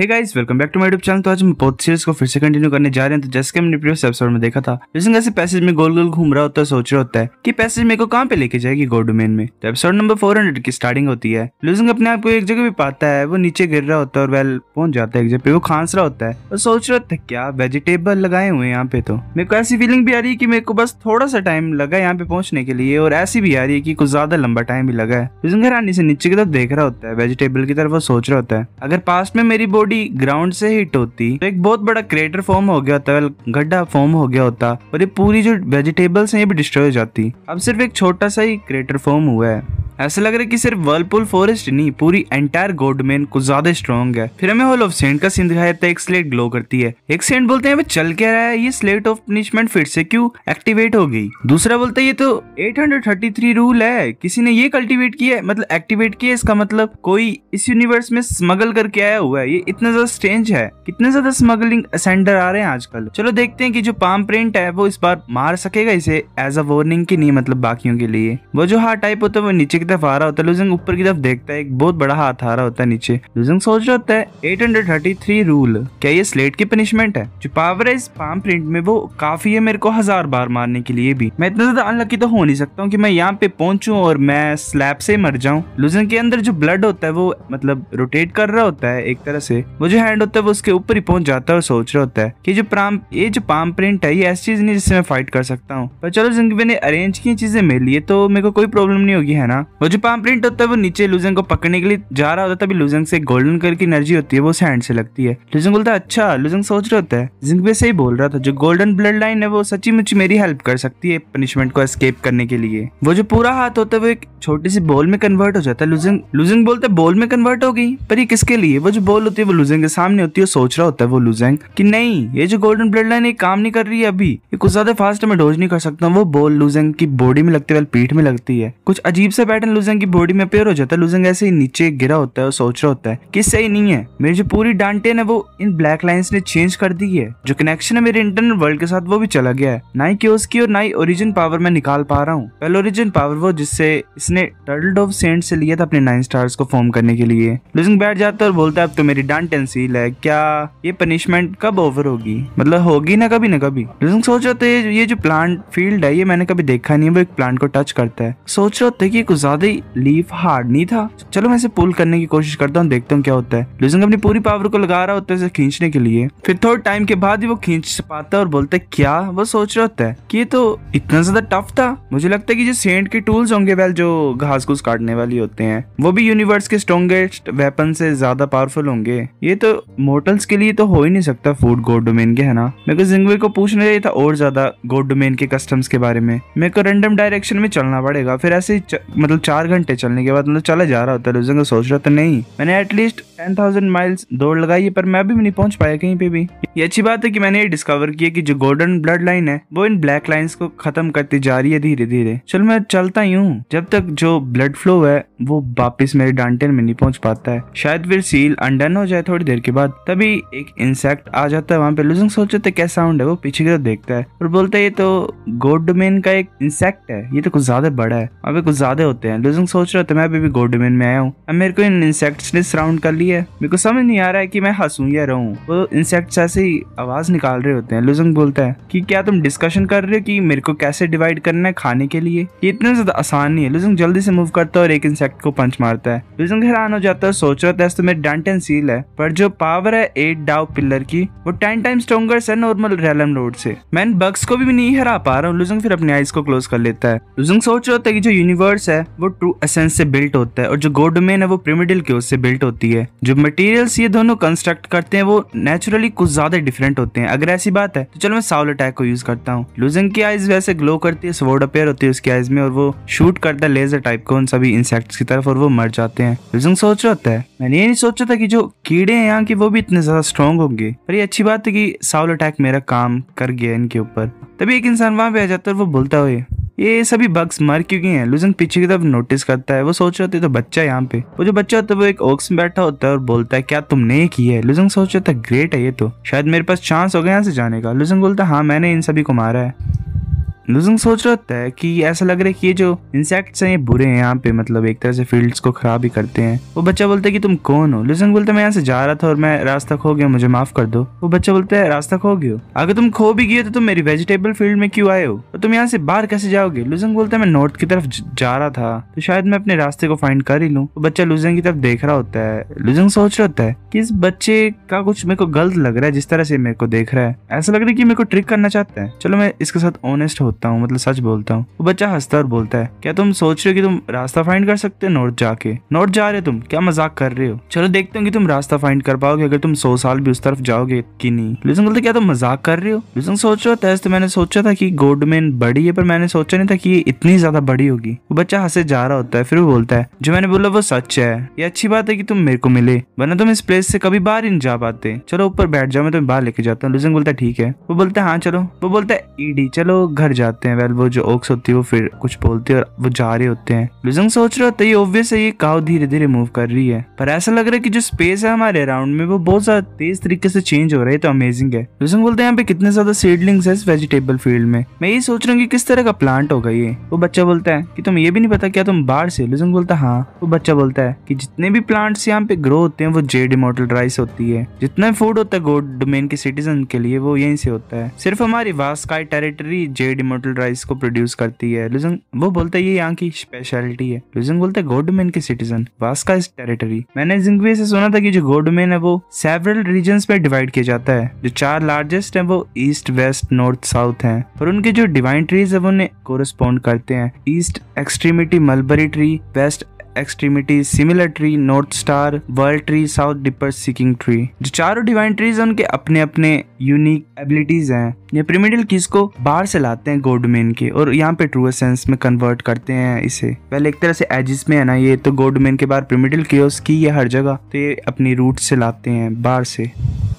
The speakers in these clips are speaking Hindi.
Hey guys welcome back to my YouTube channel. तो आज हम बहुत सीरीज को फिर से कंटिन्यू करने जा रहे हैं। तो जैसे कि हमने प्रीवियस एपिसोड में देखा था, लुओ ज़ेंग पैसेज में गोल गोल घूम रहा होता है, सोच रहा होता है कि पैसेज मेरे को कहाँ पे लेके जाएगी गॉड डोमेन में। तो एपिसोड नंबर 400 की स्टार्टिंग होती है। लुओ ज़ेंग अपने आप को एक जगह भी पाता है, वो नीचे गिर रहा होता है और वेल पहुंच जाता है एक जगह पे। वो खांस रहा होता है और सोच रहा था क्या वेजिटेबल लगाए हुए यहाँ पे। तो मेरे को ऐसी फीलिंग भी आ रही है की मेरे को बस थोड़ा सा टाइम लगा यहाँ पे पहुंचने के लिए, और ऐसी भी आ रही है की कुछ ज्यादा लंबा टाइम भी लगा है। लुओ ज़ेंग हैरानी से नीचे की तरफ देख रहा होता है, वेजिटेबल की तरफ वो सोच रहा होता है अगर पास में मेरी ग्राउंड से हिट होती तो एक बहुत बड़ा क्रेटर फॉर्म हो गया होता, गड्ढा फॉर्म हो गया होता और ये पूरी जो वेजिटेबल्स हैं ये भी डिस्ट्रॉय हो जाती। अब सिर्फ एक छोटा सा ही क्रेटर फॉर्म हुआ है। ऐसा लग रहा है कि सिर्फ वर्लपूल फॉरेस्ट नहीं, पूरी एंटायर गॉड डोमेन कुछ ज्यादा स्ट्रॉन्ग है। फिर हमें हॉल ऑफ सेंट का सीन दिखाया जाता है। एक स्लेट ग्लो करती है। एक सेंट बोलते हैं चल क्या रहा है, ये स्लेट ऑफ पनिशमेंट फिर से क्यों एक्टिवेट हो गई। दूसरा बोलता है ये तो 833 रूल है, किसी ने ये कल्टीवेट किया है, मतलब एक्टिवेट किया है। इसका मतलब कोई इस यूनिवर्स में स्मगल करके आया हुआ है। ये इतना ज्यादा स्ट्रेंज है, कितने ज्यादा स्मगलिंग असेंडर आ रहे हैं आजकल। चलो देखते हैं कि जो पाम प्रिंट है वो इस बार मार सकेगा इसे एज अ वार्निंग की नहीं, मतलब बाकियों के लिए। वो जो हार्ट टाइप होता है वो नीचे तरफ आ रहा होता है। लुओ ज़ेंग ऊपर की तरफ देखता है, एक बहुत बड़ा हाथ आ रहा होता है नीचे। लुओ ज़ेंग सोच रहा होता है 833 रूल क्या ये स्लेट की पनिशमेंट है। जो पावर है इस पाम प्रिंट में वो काफी है मेरे को 1000 बार मारने के लिए भी। मैं इतना ज्यादा अनलकी तो हो नहीं सकता हूँ कि मैं यहाँ पे पहुंचूं और मैं स्लैब से मर जाऊँ। लुओ ज़ेंग के अंदर जो ब्लड होता है वो मतलब रोटेट कर रहा होता है एक तरह से। वो जो हैंड होता है वो उसके ऊपर ही पहुंच जाता है और सोच रहा होता है की जो पाम प्रिंट है ये ऐसी चीज नहीं जिससे मैं फाइट कर सकता हूँ, पर चलो जिंदगी मैंने अरेंज की चीजें मेरे लिए तो मेरे को कोई प्रॉब्लम नहीं होगी, है ना। वो जो पाम प्रिंट होता है वो नीचे लुओ ज़ेंग को पकड़ने के लिए जा रहा होता है, तभी लुओ ज़ेंग से गोल्डन कलर की एनर्जी होती है वो उस हैंड से लगती है। लुओ ज़ेंग बोलता है अच्छा। लुओ ज़ेंग सोच रहा होता है जिंदगी से ही बोल रहा था, जो गोल्डन ब्लड लाइन है वो सच्ची मुच्ची मेरी हेल्प कर सकती है पनिशमेंट को एस्केप करने के लिए। वो जो पूरा हाथ होता है वो एक छोटी सी बॉल में कन्वर्ट हो जाता है। लुओ ज़ेंग बोलता है बॉल में कन्वर्ट हो गई, पर ये किसके लिए। वो जो बॉल होती है वो लुओ ज़ेंग के सामने होती है। सोच रहा होता है वो लुओ ज़ेंग कि नहीं ये जो गोल्डन ब्लड लाइन है काम नहीं कर रही है अभी, ये कुछ ज्यादा फास्ट मैं डोज नहीं कर सकता। वो बॉल लुओ ज़ेंग की बॉडी में लगती है, पीठ में लगती है। कुछ अजीब सा पैटर्न लुओ ज़ेंग की बॉडी में पेयर हो जाता है। लुओ ज़ेंग ऐसे ही नीचे गिरा होता है और सोच रहा होता है कि सही नहीं है, मेरी जो पूरी डांटेन है वो इन ब्लैक लाइंस ने चेंज कर दी है। जो कनेक्शन है मेरे इंटरनल वर्ल्ड के साथ वो भी चला गया है। ना ही क्योस की और ना ही ओरिजिन पावर मैं निकाल पा रहा हूँ। पहले ओरिजिन पावर वो जिससे इसने टर्टल डोव सेंट से लिया था अपने 9 स्टार्स को फॉर्म करने के लिए। लुओ ज़ेंग बैठ जाता है और बोलता है अब तो मेरी डांटेन सील है, क्या ये पनिशमेंट कब ओवर होगी, मतलब होगी ना कभी ना कभी। लुओ ज़ेंग सोच रहा था ये जो प्लांट फील्ड है ये मैंने कभी देखा नहीं है। वो एक प्लांट को टच करता है, सोच रहा था कि कुछ ज्यादा ही लीफ हार्ड नहीं था। चलो मैं इसे पुल करने की कोशिश करता हूँ, देखता हूँ क्या होता है। लुओ ज़ेंग अपनी पूरी पावर को लगा रहा होता है इसे खींचने के लिए। फिर थोड़े टाइम के बाद ही वो खींच पाता है और बोलता है क्या। वो सोच रहा होता है कि ये तो इतना ज्यादा टफ था। मुझे लगता है कि जो सेंट के टूल्स होंगे वेल जो घास घूस काटने वाली होते हैं वो भी यूनिवर्स के स्ट्रॉन्गेस्ट वेपन से ज्यादा पावरफुल होंगे। ये तो मोर्टल्स के लिए तो हो ही नहीं सकता फूड गॉड डोमेन के, है ना। मेरे को ज़िंगवे को पूछना चाहिए था और ज्यादा गॉड डोमेन के कस्टम्स के बारे में। मेरे को रेंडम डायरेक्शन में चलना पड़ेगा। फिर ऐसे ही मतलब 4 घंटे चलने के बाद मतलब चला जा रहा होता है। लुओ ज़ेंग सोच रहा था नहीं मैंने एटलीस्ट 10,000 माइल्स दौड़ लगाई है, पर मैं भी नहीं पहुंच पाया कहीं पे भी। ये अच्छी बात है कि मैंने ये डिस्कवर किया कि जो गोल्डन ब्लड लाइन है वो इन ब्लैक लाइंस को खत्म करती जा रही है धीरे धीरे। चलो मैं चलता ही हूँ जब तक जो ब्लड फ्लो है वो वापस मेरे डांटेन में नहीं पहुंच पाता है। शायद फिर सील अनडन हो जाए थोड़ी देर के बाद, तभी एक इंसेक्ट आ जाता है वहाँ पे। लुओ ज़ेंग सोच रहा था क्या साउंड है, वो पीछे की तरफ देखता है और बोलता है ये तो गॉड डोमेन का एक इंसेक्ट है, ये तो कुछ ज्यादा बड़ा है, अभी कुछ ज्यादा होते हैं। लुओ ज़ेंग सोच रहा था मैं अभी भी गॉड डोमेन में आया हूँ, अब मेरे को इन इंसेक्ट्स ने सराउंड कर लिया है। मेरे को समझ नहीं आ रहा है कि मैं हंसूं या रहूं। वो इंसेक्ट्स ऐसे ही आवाज निकाल रहे होते हैं। लुओ ज़ेंग बोलता है कि क्या तुम डिस्कशन कर रहे हो कि मेरे को कैसे डिवाइड करना है खाने के लिए, ये इतना ज्यादा आसान नहीं है। लुओ ज़ेंग जल्दी से मूव करता है और एक इंसेक्ट को पंच मारता है। लुओ ज़ेंग हैरान हो जाता है, सोच रहा था तो मेरे डांटेन सील है, पर जो पावर है 8 डाउ पिलर की वो 10 टाइम स्ट्रॉन्गर है नॉर्मल रैलम रोड से। मैं इन बग्स को भी नहीं हरा पा रहा हूँ। लुओ ज़ेंग फिर अपने आइज को क्लोज कर लेता है। लुओ ज़ेंग सोच रहा होता है कि जो यूनिवर्स है वो ट्रू एसेंस से बिल्ट होता है और जो गॉड डोमेन है वो प्रिमिडल क्योस से बिल्ट होती है। जो मटेरियल्स ये दोनों कंस्ट्रक्ट करते हैं वो नेचुरली कुछ ज्यादा डिफरेंट होते हैं। अगर ऐसी बात है तो चलो मैं साउल अटैक को यूज करता हूँ। लुओ ज़ेंग की आइज वैसे ग्लो करती है, स्वॉर्ड अपीयर होती है उसकी आइज में और वो शूट करता है लेजर टाइप को उन सभी इंसेक्ट्स की तरफ और वो मर जाते हैं। लुओ ज़ेंग सोच रहा होता है मैंने ये नहीं सोचा था कि जो कीड़े हैं यहाँ के वो भी इतने ज्यादा स्ट्रॉन्ग होंगे, पर ये अच्छी बात है कि साउल अटैक मेरा काम कर गया इनके ऊपर। तभी एक इंसान वहां पे आ जाता है और वो बोलता हुए ये सभी बग्स मर क्यों गए हैं। लुओ ज़ेंग पीछे की तरफ नोटिस करता है, वो सोच रहा था तो बच्चा यहाँ पे। वो जो बच्चा होता है वो एक ऑक्स में बैठा होता है और बोलता है क्या तुमने ये किया है। लुओ ज़ेंग सोच रहा था ग्रेट है, ये तो शायद मेरे पास चांस हो गया यहाँ से जाने का। लुओ ज़ेंग बोलता है हाँ मैंने इन सभी को मारा है। लुओ ज़ेंग सोच रहा है कि ऐसा लग रहा है कि ये जो इंसेक्ट्स हैं ये बुरे हैं, यहाँ पे मतलब एक तरह से फील्ड्स को खराब ही करते हैं। वो बच्चा बोलता है कि तुम कौन हो? लुओ ज़ेंग बोलता है मैं यहाँ से जा रहा था और मैं रास्ता खो गया, मुझे माफ कर दो। वो बच्चा बोलता है रास्ता खो गया? अगर तुम खो भी गए तो तुम मेरी वेजिटेबल फील्ड में क्यों आए हो और तुम यहाँ से बाहर कैसे जाओगे? लुओ ज़ेंग बोलता है मैं नॉर्थ की तरफ जा रहा था तो शायद मैं अपने रास्ते को फाइंड कर ही लूँ। वो बच्चा लुओ ज़ेंग की तरफ देख रहा होता है। लुओ ज़ेंग सोच रहा होता है कि इस बच्चे का कुछ मेरे को गलत लग रहा है, जिस तरह से मेरे को देख रहा है ऐसा लग रहा है कि मेरे को ट्रिक करना चाहता है। चलो मैं इसके साथ ऑनेस्ट होता हूँ, मतलब सच बोलता हूँ। वो बच्चा हंसता और बोलता है क्या तुम सोच रहे हो कि तुम रास्ता फाइंड कर सकते हो नॉर्थ जाके? नॉर्थ जा रहे हो तुम? क्या मजाक कर रहे हो? चलो देखते हो कि तुम रास्ता फाइंड कर पाओगे अगर तुम 100 साल भी उस तरफ जाओगे कि नहीं। लुओ ज़ेंग बोलते क्या तुम मजाक कर रहे हो? लुओ ज़ेंग सोच रहा था तो मैंने सोचा था कि गोडमेन बड़ी है पर मैंने सोचा नहीं था कि ये इतनी ज्यादा बड़ी होगी। वो बच्चा हंसे जा रहा होता है, फिर वो बोलता है जो मैंने बोला वो सच है। ये अच्छी बात है कि तुम मेरे को मिले, वरना तुम इस प्लेस से कभी बाहर ही नहीं जा पाते। चलो ऊपर बैठ जाओ, मैं तुम्हें बाहर लेके जाता हूँ। लुओ ज़ेंग बोलता है ठीक है। वो बोलता है हाँ चलो। वो बोलता है ईडी चलो घर जाते हैं। वो जो ओक्स होती है वो फिर कुछ बोलती है और वो जा रहे होते हैं। लुओ ज़ेंग सोच रहा होता है ये ऑब्वियस है ये काउ धीरे धीरे मूव कर रही है, पर ऐसा लग रहा है कि जो स्पेस है हमारे अराउंड में वो बहुत ज्यादा तेज तरीके से चेंज हो रहा है, तो अमेजिंग है। लुओ ज़ेंग बोलते हैं यहाँ पे कितने ज्यादा सीडलिंग्स है इस वेजिटेबल फील्ड में, मैं ये सोच रहा हूँ कि किस तरह का प्लांट होगा ये। वो बच्चा बोलता है कि तुम ये भी नहीं पता क्या तुम बाहर से? लुओ ज़ेंग बोलता है हाँ। वो बच्चा बोलता है कि जितने भी प्लांट्स यहाँ पे ग्रो होते हैं वो जेड इमोर्टलाइज होती है, जितना फूड होता है गोड डोमेन के सिटीजन के लिए वो यहीं से होता है। सिर्फ हमारी वास्ट स्काई टेरिटरी जेड इमोर्टलाइज को प्रोड्यूस करती है। लुओ ज़ेंग वो बोलता है ये यहाँ की स्पेशलिटी है। लुओ ज़ेंग बोलता है गोडमेन के सिटीजन वास्का इस टेरिटरी। मैंने जिंगवे से सुना था कि जो गोडमेन है वो सेवरल रीजन्स में डिवाइड किया जाता है। जो 4 लार्जेस्ट हैं वो ईस्ट वेस्ट नॉर्थ साउथ हैं, और उनके जो डिवाइन ट्रीज है वो उन्हें कोरस्पॉन्ड करते हैं। East extremity mulberry tree, west extremity similar tree, north star world tree, south dipper seeking tree. जो 4 डिवाइन ट्रीज हैं उनके अपने अपने यूनिक एबिलिटीज हैं। ये पिरामिडल कीज को बाहर से लाते हैं गोड डोमेन के और यहाँ पे ट्रू एसेंस में कन्वर्ट करते हैं इसे। पहले एक तरह से एजिस में है ना ये, तो गोड डोमेन के बाहर पिरामिडल कीज की है हर जगह, तो ये अपनी रूट से लाते हैं बाहर से।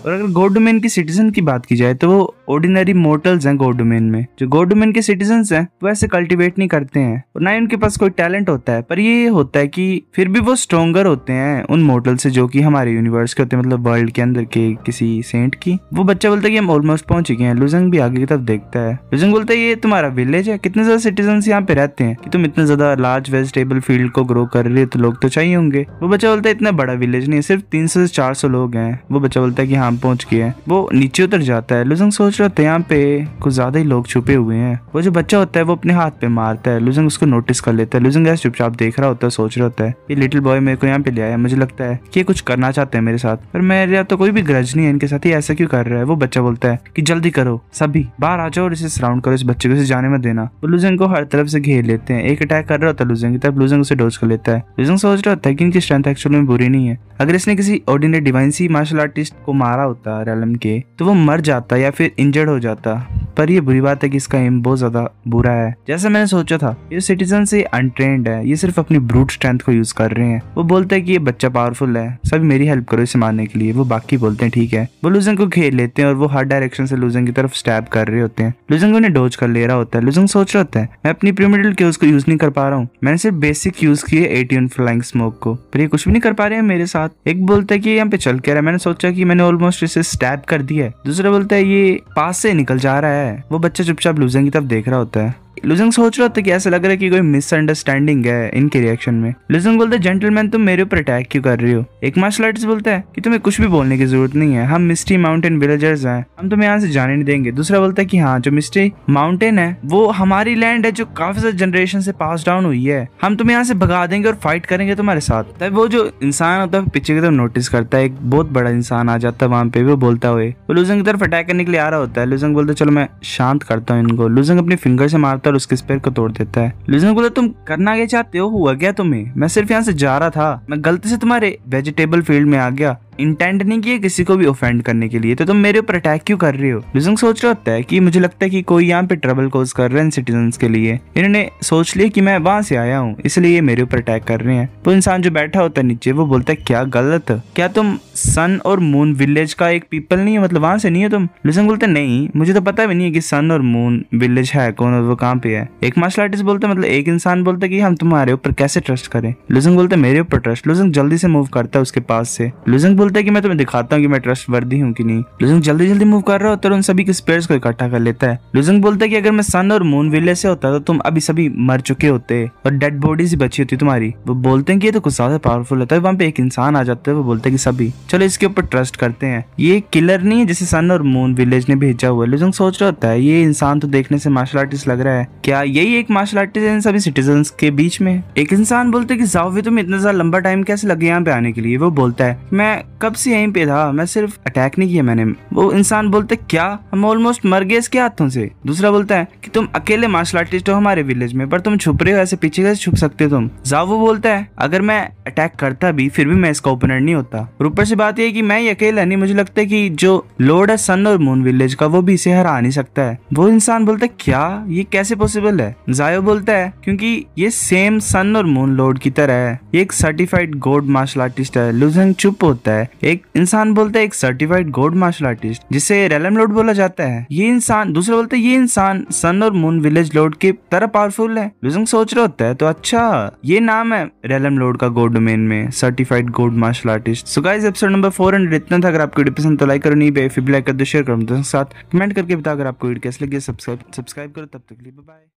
और अगर गोड डोमेन के सिटीजन की बात की जाए तो वो ऑर्डिनरी मोर्टल्स हैं गोड डोमेन में। जो गोड डोमेन के सिटीजन्स हैं वो ऐसे कल्टीवेट नहीं करते हैं और ना ही उनके पास कोई टैलेंट होता है, पर ये होता है कि फिर भी वो स्ट्रॉन्गर होते हैं उन मोर्टल से जो कि हमारे यूनिवर्स के होते हैं, मतलब वर्ल्ड के अंदर के किसी सेंट की। वो बच्चा बोलता है कि हम ऑलमोस्ट पहुंच गए हैं। लुओ ज़ेंग भी आगे की तरफ देखता है। लुओ ज़ेंग बोलता है ये तुम्हारा विलेज है? कितने ज्यादा सिटीजन यहाँ पे रहते हैं कि तुम इतना ज्यादा लार्ज वेजिटेबल फील्ड को ग्रो कर रहे हो, तो लोग तो चाहिए होंगे। वो बच्चा बोलता है इतना बड़ा विलेज नहीं है, सिर्फ 300 से 400 लोग हैं। वो बच्चा बोलता है कि पहुंच गया है। वो नीचे उतर जाता है। लुओ ज़ेंग सोच रहा था यहाँ पे कुछ ज्यादा ही लोग छुपे हुए हैं। वो जो बच्चा होता है वो अपने हाथ पे मारता है। लुओ ज़ेंग उसको नोटिस कर लेता है। लुओ ज़ेंग ऐसे चुपचाप देख रहा होता है, सोच रहा होता है ये लिटिल बॉय मेरे को यहाँ पे ले आया, मुझे लगता है कि ये कुछ करना चाहते हैं मेरे साथ, पर मेरा तो कोई भी ग्रज नहीं है इनके साथ, ये ऐसा क्यों कर रहा है। वो बच्चा बोलता है कि जल्दी करो सभी बाहर आ जाओ और इसे सराउंड करो, इस बच्चे को इसे जाने में देना। वो लुओ ज़ेंग को हर तरफ से घेर लेते हैं। एक अटैक कर रहा होता है लुओ ज़ेंग की तरफ, लुओ ज़ेंग उसे डोज कर लेता है। लुओ ज़ेंग सोच रहा होता है कि इनकी स्ट्रेंथ एक्चुअली में बुरी नहीं है, अगर इसने किसी ऑर्डिनरी डिवाइंसी मार्शल आर्टिस्ट को मारा होता रैलम के तो वो मर जाता या फिर इंजर्ड हो जाता, पर ये बुरी बात है कि इसका एम बहुत ज्यादा बुरा है। जैसा मैंने सोचा था ये सिटीजन से अनट्रेंड है, ये सिर्फ अपनी ब्रूट स्ट्रेंथ को यूज कर रहे हैं। वो बोलता है कि ये बच्चा पावरफुल है, सभी मेरी हेल्प करो इसे मारने के लिए। वो बाकी बोलते हैं ठीक है। वो लुओ ज़ेंग को घेर लेते हैं और वो हर डायरेक्शन से लुओ ज़ेंग की तरफ स्टैब कर रहे होते हैं। लुओ ज़ेंग उन्हें डोज कर ले रहा होता है। लुओ ज़ेंग सोच रहा होता है मैं अपनी पिरामिडल कीज को यूज नहीं कर पा रहा हूँ, मैंने सिर्फ बेसिक यूज किए 81 फ्लाइंग स्मोक को, पर ये कुछ भी नहीं कर पा रहे हैं मेरे साथ। एक बोलता है कि यहाँ पे चल के रहा है, मैंने सोचा कि मैंने ऑलमोस्ट इसे स्टैब कर दिया है। दूसरा बोलता है ये पास से निकल जा रहा है। वो बच्चा चुपचाप लुओ ज़ेंग की तरफ देख रहा होता है। लुओ ज़ेंग सोच रहा था कि ऐसा लग रहा है कि कोई मिसअंडरस्टैंडिंग है इनके रिएक्शन में। लुओ ज़ेंग बोलता है जेंटलमैन तुम मेरे ऊपर अटैक क्यों कर रहे हो? एक मार्शल आर्टिस्ट बोलता है कि तुम्हें कुछ भी बोलने की जरूरत नहीं है, हम मिस्ट्री माउंटेन विलेजर्स हैं, हम तुम्हें यहाँ से जाने नहीं देंगे। दूसरा बोलता है कि हाँ जो मिस्ट्री माउंटेन है वो हमारी लैंड है जो काफी सारे जनरेशन से पास डाउन हुई है, हम तुम्हें यहाँ से भगा देंगे और फाइट करेंगे तुम्हारे साथ। तब वो जो इंसान होता है पीछे की तरफ नोटिस करता है, एक बहुत बड़ा इंसान आ जाता है वहाँ पे वो बोलता हुए। वो लुओ ज़ेंग की तरफ अटैक करने के लिए आ रहा होता है। लुओ ज़ेंग बोलता है चलो मैं शांत करता हूँ इनको। लुओ ज़ेंग अपने फिंगर से मारता और उसके स्पेयर को तोड़ देता है। लुओ ज़ेंग बोला तुम करना क्या चाहते हो? हुआ क्या तुम्हें? मैं सिर्फ यहाँ से जा रहा था, मैं गलती से तुम्हारे वेजिटेबल फील्ड में आ गया, इंटेंट नहीं किया किसी को भी ऑफेंड करने के लिए, तो तुम मेरे ऊपर अटैक क्यों कर रहे हो? लुओ ज़ेंग सोच रहा होता है कि मुझे लगता है कि कोई यहाँ पे ट्रबल कॉज कर रहे हैं सिटीजन्स के लिए, इन्होंने सोच लिया कि मैं वहां से आया हूँ इसलिए ये मेरे ऊपर अटैक कर रहे हैं। वो इंसान जो बैठा होता है नीचे वो बोलता है क्या गलत? क्या तुम सन और मून विलेज का एक पीपल नहीं है, मतलब वहां से नहीं है तुम? लुओ ज़ेंग बोलते नहीं मुझे तो पता भी नहीं है कि सन और मून विलेज है कौन और वो कहाँ पे है। एक मार्शल आर्टिस्ट बोलता है मतलब एक इंसान बोलता है कि हम तुम्हारे ऊपर कैसे ट्रस्ट करें। लुओ ज़ेंग बोलता है मेरे ऊपर ट्रस्ट। लुओ ज़ेंग जल्दी से मूव करता है उसके पास से। लुओ ज़ेंग बोलता है कि मैं तुम्हें दिखाता हूँ कि मैं ट्रस्टवर्दी हूँ कि नहीं। लुओ ज़ेंग जल्दी जल्दी मूव कर रहा होता है और उन सभी के स्पेयर्स को इकट्ठा कर लेता है। लुओ ज़ेंग बोलता है कि अगर मैं सन और मून विले से होता तो तुम अभी सभी मर चुके होते और डेड बॉडीज ही बची होती तुम्हारी। वो बोलते हैं कि ये तो कुछ ज्यादा पावरफुल होता है। वहाँ पे एक इंसान आ जाता है, वो बोलते हैं कि सभी चलो इसके ऊपर ट्रस्ट करते हैं, ये किलर नहीं है जिसे सन और मून विलेज ने भेजा हुआ है। लुओ ज़ेंग सोच रहा होता है ये इंसान तो देखने से मार्शल आर्टिस्ट लग रहा है, क्या यही एक मार्शल आर्टिस्ट है इन सभी सिटीजन के बीच में? एक इंसान बोलते है कि जाओ तुम्हें इतना ज्यादा लंबा टाइम कैसे लगे यहाँ पे आने के लिए। वो बोलता है मैं कब से यहीं पे था, मैं सिर्फ अटैक नहीं किया मैंने। वो इंसान बोलता है क्या हम ऑलमोस्ट मर गए इसके हाथों से। दूसरा बोलता है कि तुम अकेले मार्शल आर्टिस्ट हो हमारे विलेज में, पर तुम छुप रहे हो, ऐसे पीछे कैसे छुप सकते हो तुम। जाओ वो बोलता है अगर मैं अटैक करता भी फिर भी मैं इसका ओपोनेंट नहीं होता, और ऊपर से बात यह है कि मैं अकेला नहीं, मुझे लगता है कि जो लॉर्ड है सन और मून विलेज का वो भी इसे हरा नहीं सकता है। वो इंसान बोलता है क्या ये कैसे पॉसिबल है। जायो बोलता है क्योंकि ये सेम सन और मून लॉर्ड की तरह है, ये एक सर्टिफाइड गोल्ड मार्शल आर्टिस्ट है। लुओ ज़ेंग चुप होता है। एक इंसान बोलता है एक सर्टिफाइड गोल्ड मार्शल आर्टिस्ट जिसे रेलम लॉर्ड बोला जाता है ये इंसान। दूसरा बोलता है ये इंसान सन और मून विलेज लॉर्ड की तरह पावरफुल है। लुओ ज़ेंग सोच रहा होता है तो अच्छा ये नाम है रेलम लॉर्ड का गोल्ड डोमेन में, certified gold martial artist. So guys episode number 400 इतना था। अगर आपको वीडियो पसंद तो लाइक करो, नहीं पे फिर लाइक कर दो, शेयर करो दोस्तों के साथ, कमेंट करके बताओ अगर आपको वीडियो कैसी लगी। सब्सक्राइब करो, तब तक के लिए बाय बाय।